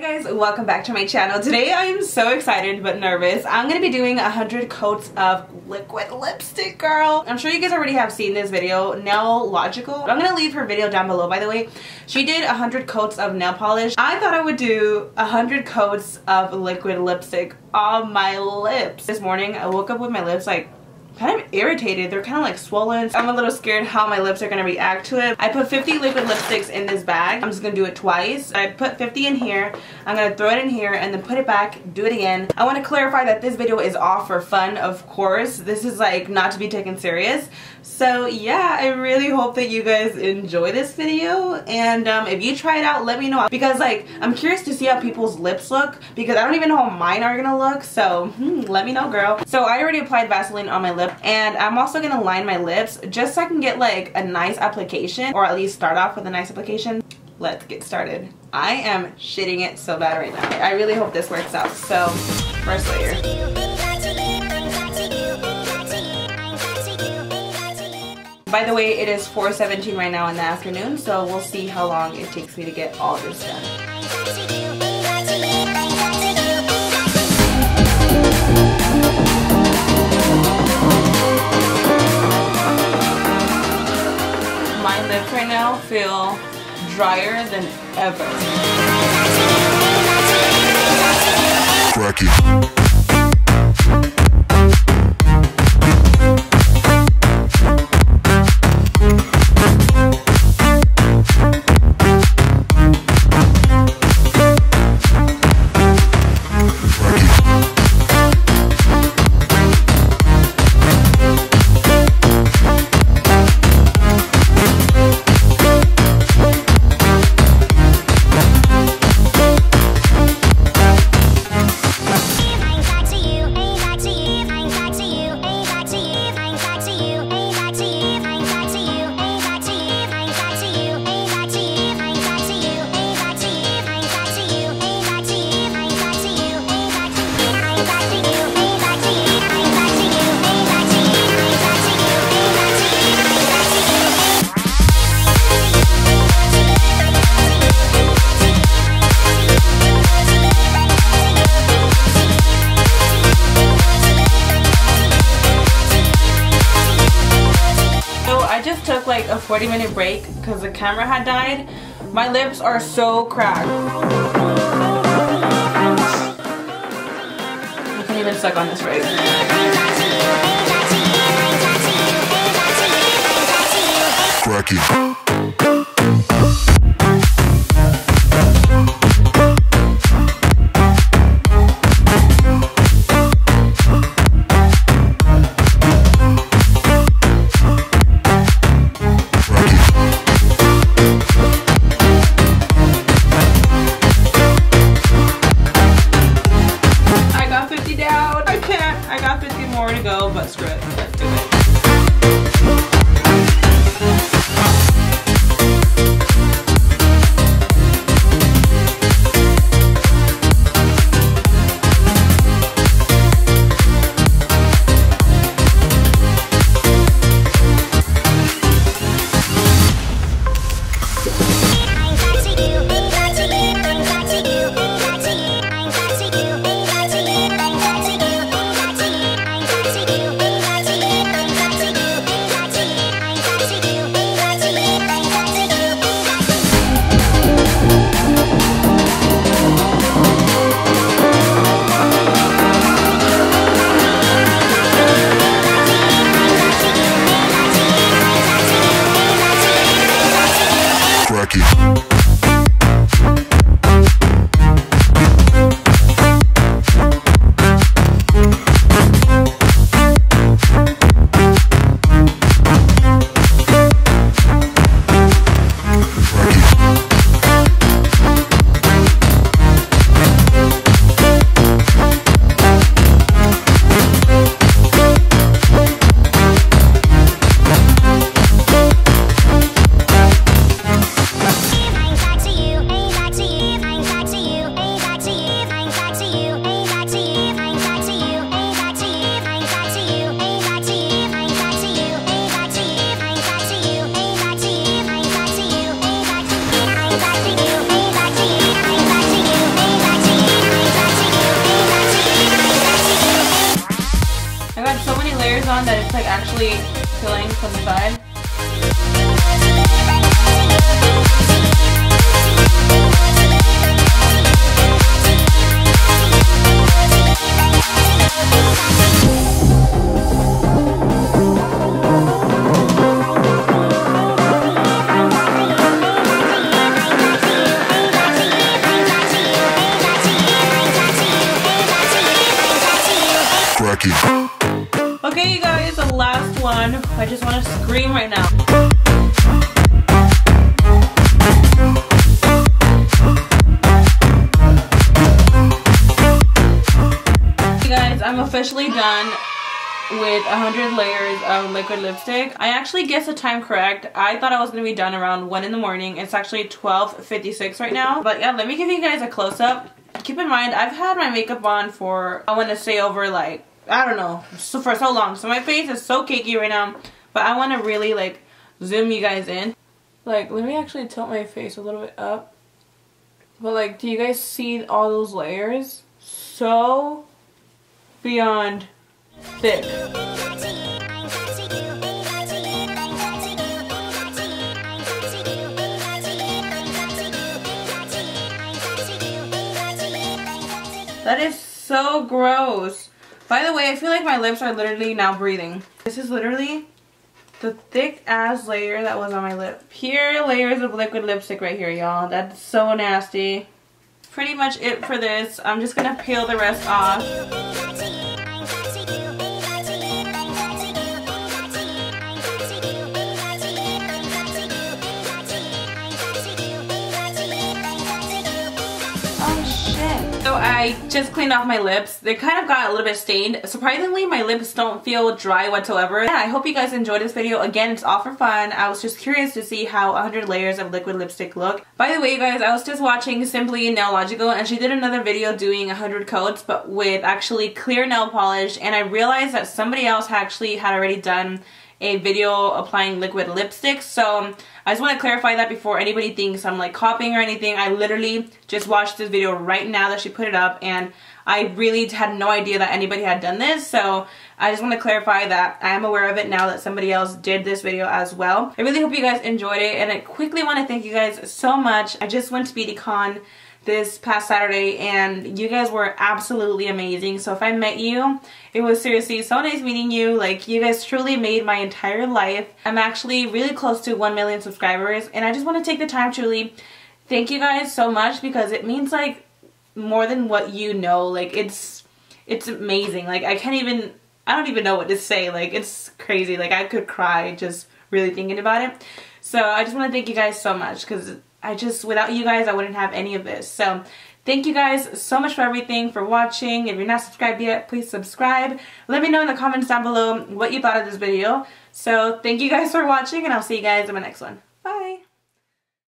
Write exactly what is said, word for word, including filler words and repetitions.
Hey guys, welcome back to my channel. Today I am so excited but nervous. I'm going to be doing one hundred coats of liquid lipstick, girl. I'm sure you guys already have seen this video, Nailogical. I'm going to leave her video down below, by the way. She did one hundred coats of nail polish. I thought I would do one hundred coats of liquid lipstick on my lips. This morning I woke up with my lips like kind of irritated. They're kind of like swollen. I'm a little scared how my lips are gonna react to it. I put fifty liquid lipsticks in this bag. I'm just gonna do it twice. I put fifty in here. I'm gonna throw it in here and then put it back, do it again. I want to clarify that this video is all for fun, of course. This is like not to be taken serious. So yeah, I really hope that you guys enjoy this video, and um, if you try it out, let me know, because like I'm curious to see how people's lips look, because I don't even know how mine are gonna look. So hmm, let me know, girl. So I already applied Vaseline on my lips, and I'm also gonna line my lips just so I can get like a nice application, or at least start off with a nice application. Let's get started. I am shitting it so bad right now. I really hope this works out. So first layer. By the way, it is four seventeen right now in the afternoon, so we'll see how long it takes me to get all this done. My lips right now feel drier than ever. Cracky. Took like a forty minute break because the camera had died. My lips are so cracked. I can't even suck on this right. Cracky. But screw it, let's do it. on that it's like actually filling from the side. Okay, you guys, the last one. I just want to scream right now. You guys, I'm officially done with one hundred layers of liquid lipstick. I actually guessed the time correct. I thought I was going to be done around one in the morning. It's actually twelve fifty-six right now. But yeah, let me give you guys a close-up. Keep in mind, I've had my makeup on for, I want to say over like, I don't know, so for so long. So my face is so cakey right now, but I want to really like zoom you guys in. Like, let me actually tilt my face a little bit up. But like, do you guys see all those layers? So beyond thick. That is so gross. By the way, I feel like my lips are literally now breathing. This is literally the thick ass layer that was on my lip. Pure layers of liquid lipstick right here, y'all. That's so nasty. Pretty much it for this. I'm just gonna peel the rest off. So I just cleaned off my lips. They kind of got a little bit stained. Surprisingly, my lips don't feel dry whatsoever. Yeah, I hope you guys enjoyed this video. Again, it's all for fun. I was just curious to see how one hundred layers of liquid lipstick look. By the way, you guys, I was just watching Simply Nailogical, and she did another video doing one hundred coats, but with actually clear nail polish, and I realized that somebody else actually had already done a video applying liquid lipstick. So I just want to clarify that before anybody thinks I'm like copying or anything. I literally just watched this video right now that she put it up, and I really had no idea that anybody had done this. So I just want to clarify that I am aware of it now that somebody else did this video as well. I really hope you guys enjoyed it, and I quickly want to thank you guys so much. I just went to BeautyCon this past Saturday, and you guys were absolutely amazing. So if I met you, it was seriously so nice meeting you. Like, you guys truly made my entire life. I'm actually really close to one million subscribers, and I just want to take the time to really thank you guys so much, because it means like more than what you know. Like, it's it's amazing. Like, I can't even, I don't even know what to say. Like, it's crazy. Like, I could cry just really thinking about it. So I just want to thank you guys so much, because I just, without you guys, I wouldn't have any of this. So thank you guys so much for everything, for watching. If you're not subscribed yet, please subscribe. Let me know in the comments down below what you thought of this video. So thank you guys for watching, and I'll see you guys in my next one.